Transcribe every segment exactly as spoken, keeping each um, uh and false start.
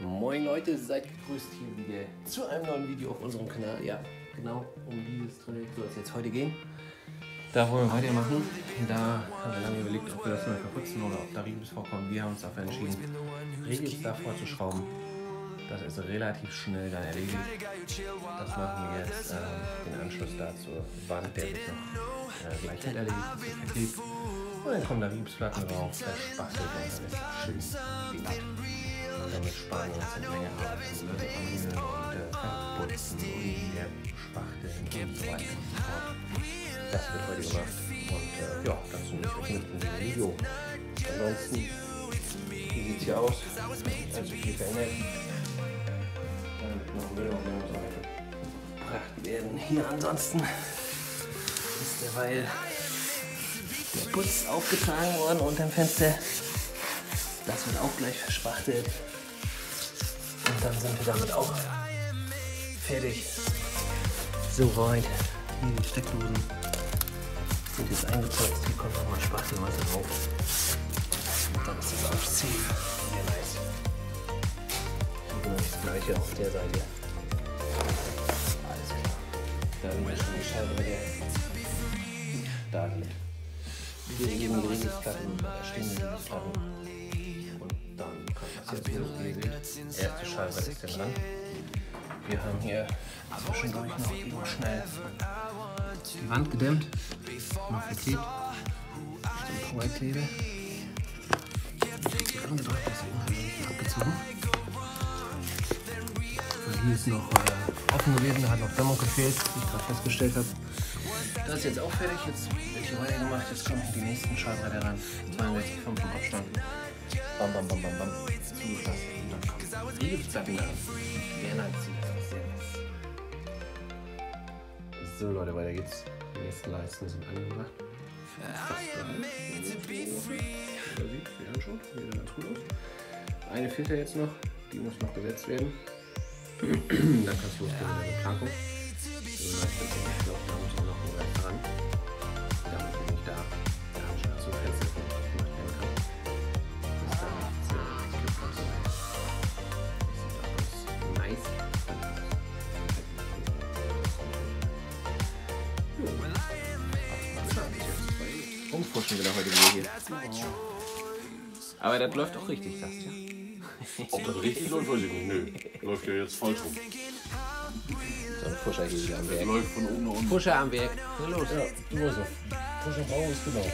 Moin Leute, seid gegrüßt hier wieder zu einem neuen Video auf unserem Kanal. Ja, genau, um dieses Tunnel soll es jetzt heute gehen. Da wollen wir weitermachen. Da haben wir lange überlegt, ob wir das mal verputzen oder ob da Riebes vorkommen. Wir haben uns dafür entschieden, Riebes davor zu schrauben. Das ist relativ schnell dann erledigt. Das machen wir jetzt, äh, den Anschluss da zur Wand, der ist noch äh, gleich mit erledigt. Und dann kommen da Riebesplatten drauf, das spachtelt und dann ist es schön glatt. Und damit sparen wir uns eine Menge Arbeit, um Lösung anzunehmen und äh, verputzen und wieder spachteln und so weiter und so fort. Das wird heute gemacht und äh, ja, dazu nicht mit diesem Video. Ansonsten, wie sieht es hier aus? Also viel verändert. Noch Müll auf der Seite gebracht werden. Hier ansonsten ist derweil der Putz aufgetragen worden unterm Fenster. Das wird auch gleich verspachtelt. Und dann sind wir damit auch fertig. Soweit. Hier die Steckdosen sind jetzt eingeputzt. Hier kommt nochmal Spachtelmasse drauf. Und dann ist das Aufziehen. Sehr nice. Das gleiche auf der Seite. Alles klar. Dann müssen wir die Scheibe wieder da geht. Wir geben die Riebesplatten, da stehen die Riebesplatten. Und dann kann das jetzt wieder so gehen. Die erste Scheibe ist dann lang. Wir haben hier zwischendurch noch eben schnell die Wand gedämmt, noch verklebt. Ein Powerklebe. Ich habe angedeutet, dass ich unten abgezogen habe. Die ist noch äh, offen gewesen, da hat noch Dämmung gefehlt, wie ich gerade festgestellt habe. Das ist jetzt auch fertig, jetzt wird hier weiter gemacht, jetzt kommen die nächsten Schallräder ran. zweiundsechzig Komma fünf im Abstand. Bam, bam, bam, bam, bam. Zugefasst. Und dann kommt die Riebesplatten an. Sehr nice. So Leute, weiter geht's. Die nächsten Leisten sind angebracht. Wir haben schon, wie sieht das gut aus. Eine fehlt ja jetzt noch, die muss noch gesetzt werden. Dann kannst du losgehen mit der Beplankung. So, das ist ja noch, da muss man noch mal rechts ran. Damit bin ich da. Da habe ich noch so viel Zeit, dass ich gemacht werden kann. Das ist da nichts, äh, nichts Glück und so. Das sieht auch ganz nice. Ja. Umfuschen wir da heute wieder hier. Aber das läuft auch richtig, sagst du ja. Ob das richtig läuft, weiß ich nicht. Nö, läuft ja jetzt falsch rum. So ein Fuscher hier am Werk. Läuft von oben nach unten. Fuscher am Werk. Na los. Ja, du weißt ja. Fuscherbrau ist genau.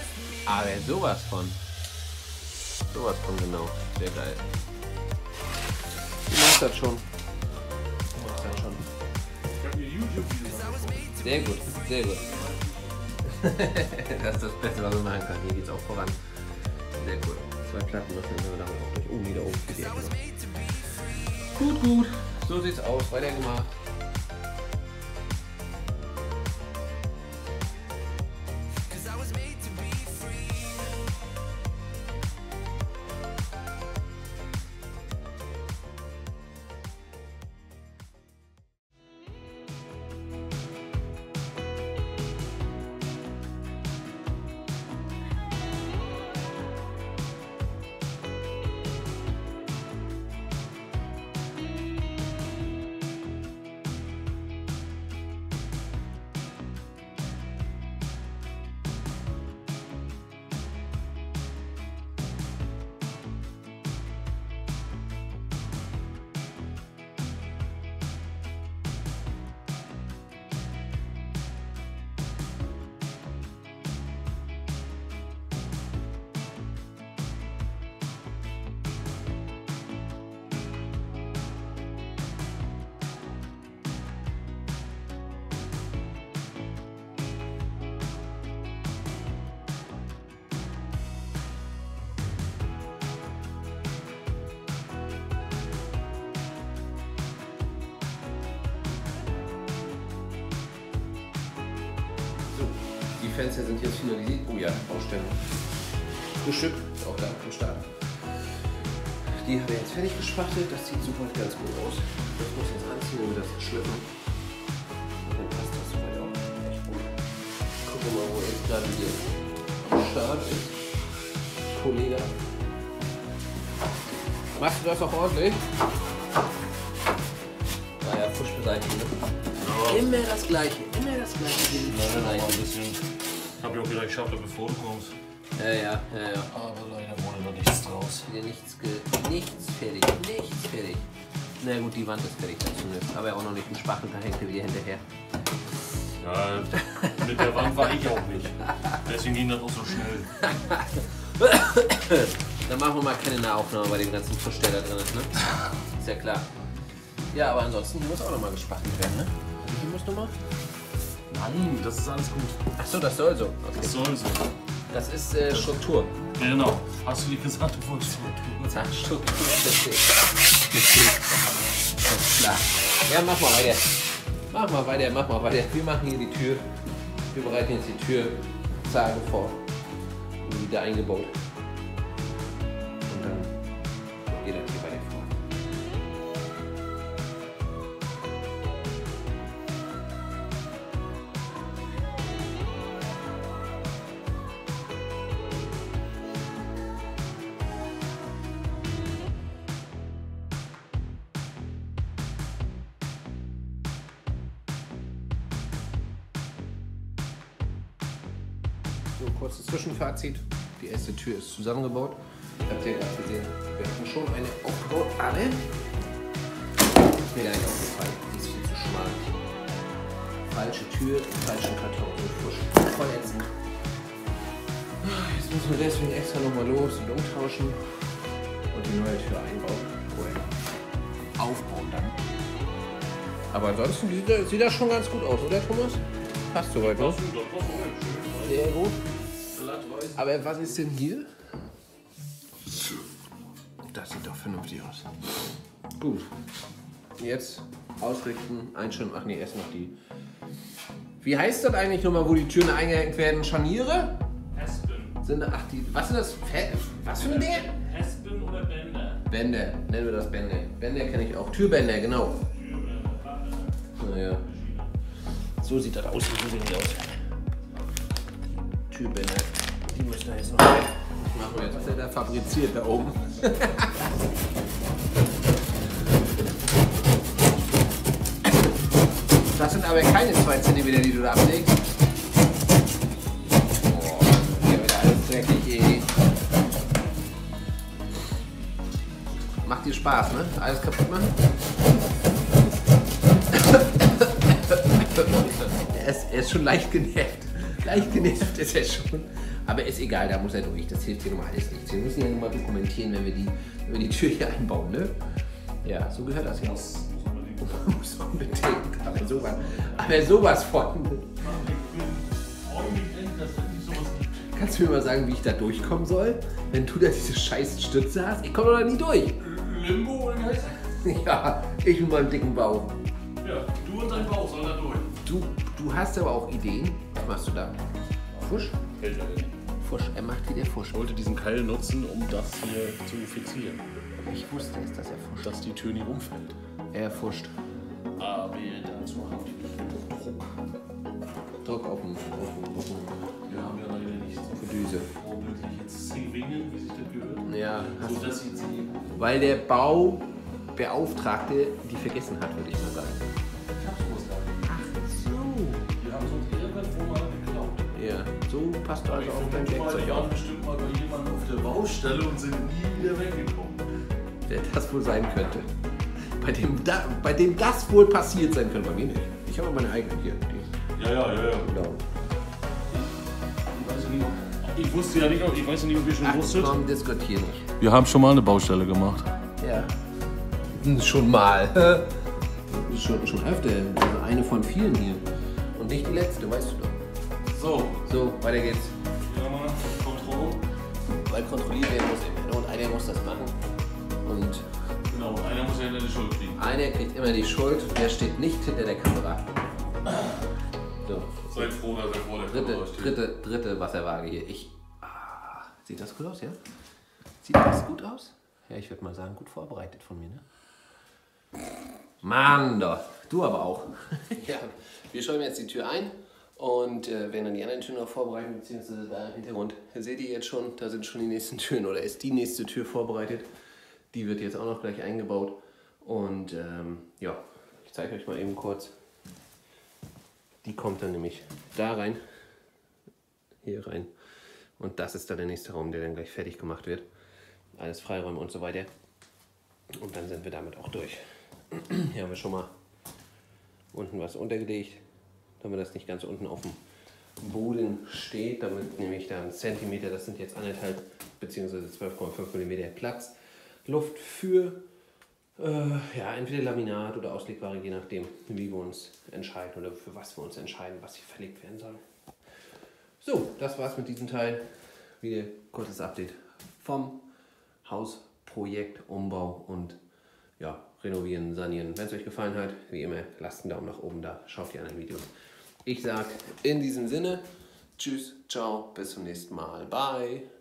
Aber sowas von. Sowas von genau. Sehr geil. Du machst das schon. Du machst das schon. Ich hab mir YouTube-Videos. Sehr gut, sehr gut. Das ist das Beste, was man machen kann. Hier geht's auch voran. Sehr gut. Zwei Platten, das nehmen wir damit auch nicht um, wieder oben für die Ecke. Gut, gut, so sieht's aus, weiter gemacht. Die Fenster sind jetzt finalisiert. Oh ja, Baustelle. Frühstück ist auch da am Start. Die haben wir jetzt fertig gespachtelt. Das sieht super ganz gut aus. Das muss jetzt anziehen, und das jetzt schlippen. Dann passt das soweit auch echt gut. Gucken wir mal, wo jetzt gerade hier am Start ist. Kollege. Machst du das auch ordentlich? Naja, Fusch beseitigen. Ja. Immer das Gleiche, immer das Gleiche. Immer ja, das Gleiche. Ich hab ja auch wieder geschafft, bevor du kommst. Ja, ja, ja, ja. Aber leider wurde da nichts draus. Wieder nichts, nichts fertig, nichts fertig. Na gut, die Wand ist fertig dazu. Aber ja auch noch nicht ein Spachtel, da hängt er wieder hinterher. Ja, mit der Wand war ich auch nicht. Deswegen ging das auch so schnell. Dann machen wir mal keine Nahaufnahme bei dem ganzen Fusch, der da drin ist, ne? Ist ja klar. Ja, aber ansonsten, die muss auch nochmal gespachtelt werden, ne? Die muss nochmal? Nein, das ist alles gut. Achso, das soll so. Okay. Das soll so. Das ist äh, Struktur. Ja, genau. Hast du die gesagt, du wolltest Struktur? Ach, Struktur, verstehe. Alles klar. Ja, mach mal weiter. Mach mal weiter, mach mal weiter. Wir machen hier die Tür. Wir bereiten jetzt die Tür Zagen vor. Und wieder eingebaut. Und dann geht das hier weiter vor. So, kurzes Zwischenfazit. Die erste Tür ist zusammengebaut. Habt ihr gerade gesehen, wir hatten schon eine aufgebaut, aber ist mir gar nicht aufgefallen. Die ist viel zu schmal. Falsche Tür, falschen Karton und Fusch. Voll ätzend. Jetzt müssen wir deswegen extra nochmal los und umtauschen und die neue Tür einbauen. Cool. Aufbauen dann. Aber ansonsten sieht, sieht das schon ganz gut aus, oder Thomas? Passt soweit, ne? Sehr gut. Aber was ist denn hier? Das sieht doch vernünftig aus. Gut. Jetzt ausrichten, einstimmen. Ach nee, erst noch die. Wie heißt das eigentlich nochmal, wo die Türen eingehängt werden? Scharniere? Hespen. Sind, ach, die, was sind das? Was für ein Ding? Hespen oder Bänder? Bänder. Nennen wir das Bänder. Bänder kenne ich auch. Türbänder, genau. Naja. So sieht das aus. So sieht das aus. Türbänder. Die müssen da jetzt noch rein. Machen wir jetzt. Was ist da fabriziert da oben? Das sind aber keine zwei Zentimeter, die du da ablegst. Boah, hier wird alles dreckig, eh. Macht dir Spaß, ne? Alles kaputt machen? Er ist, er ist schon leicht genervt. Leicht genervt ist er schon. Aber ist egal, da muss er durch. Das hilft hier nochmal alles nichts. Wir müssen ja nochmal dokumentieren, wenn wir, die, wenn wir die Tür hier einbauen, ne? Ja, so gehört das ja. Muss unbedingt. Muss unbedingt. Aber sowas, aber sowas von. Kannst du mir mal sagen, wie ich da durchkommen soll? Wenn du da diese scheiß Stütze hast? Ich komme doch da nie durch. Limbo oder was? Ja, ich mit meinem dicken Bauch. Ja, du und dein Bauch soll da durch. Du, du hast aber auch Ideen. Was machst du da? Fusch? Fusch, er macht wieder Fusch. Ich wollte diesen Keil nutzen, um das hier zu fixieren. Ich wusste es, dass er fuscht. Dass die Tür nicht umfällt. Er fuscht. Aber dazu habe ich Druck. Druck auf den Druck. Wir haben ja leider nicht so viel Düse. Warum wirklich jetzt zwingen, wie sich das gehört? Ja. So, dass sie ziehen. Weil der Baubeauftragte die vergessen hat, würde ich mal sagen. Ich hab's gewusst. Ach so. Wir haben so ein Irrenwerk, wo man so passt also auf dein Werkzeug auf. Bestimmt mal bei jemandem auf der Baustelle und sind nie wieder weggekommen. Wer das wohl sein könnte. Bei dem, da, bei dem das wohl passiert sein könnte. Bei mir nicht. Ich habe meine eigene hier. Ja, ja, ja, ja. Genau. Ich weiß nicht, ich wusste ja nicht, ich weiß nicht, ob ihr schon Ach, wusstet. Komm, diskutier nicht. Wir haben schon mal eine Baustelle gemacht. Ja. Schon mal. schon, schon öfter. Also eine von vielen hier. Und nicht die letzte, weißt du doch. So. so, weiter geht's. Ja, Mann, Kontrolle. Weil kontrolliert werden muss immer. Und einer muss das machen. Und genau, einer muss ja hinter die Schuld kriegen. Einer kriegt immer die Schuld, der steht nicht hinter der Kamera. So. Seid froh, dass er vor der dritte, Kamera steht. Dritte, dritte Wasserwaage hier. Ich, ah, sieht das gut aus, ja? Sieht das gut aus? Ja, ich würde mal sagen, gut vorbereitet von mir, ne? Mann doch, du aber auch. Ja, wir schäumen jetzt die Tür ein. Und äh, werden dann die anderen Türen noch vorbereiten, beziehungsweise da im Hintergrund seht ihr jetzt schon, da sind schon die nächsten Türen oder ist die nächste Tür vorbereitet. Die wird jetzt auch noch gleich eingebaut Und ähm, ja, ich zeige euch mal eben kurz. Die kommt dann nämlich da rein, hier rein. Und das ist dann der nächste Raum, der dann gleich fertig gemacht wird. Alles Freiräume und so weiter. Und dann sind wir damit auch durch. Hier haben wir schon mal unten was untergelegt, damit das nicht ganz unten auf dem Boden steht. Damit nehme ich da einen Zentimeter, das sind jetzt anderthalb bzw. zwölf Komma fünf Millimeter Platz. Luft für äh, ja, entweder Laminat oder Auslegware, je nachdem, wie wir uns entscheiden oder für was wir uns entscheiden, was hier verlegt werden soll. So, das war's mit diesem Teil. Wieder kurzes Update vom Hausprojekt, Umbau und ja, Renovieren, Sanieren. Wenn es euch gefallen hat, wie immer, lasst einen Daumen nach oben da, schaut die anderen Videos. Ich sage in diesem Sinne, tschüss, ciao, bis zum nächsten Mal, bye.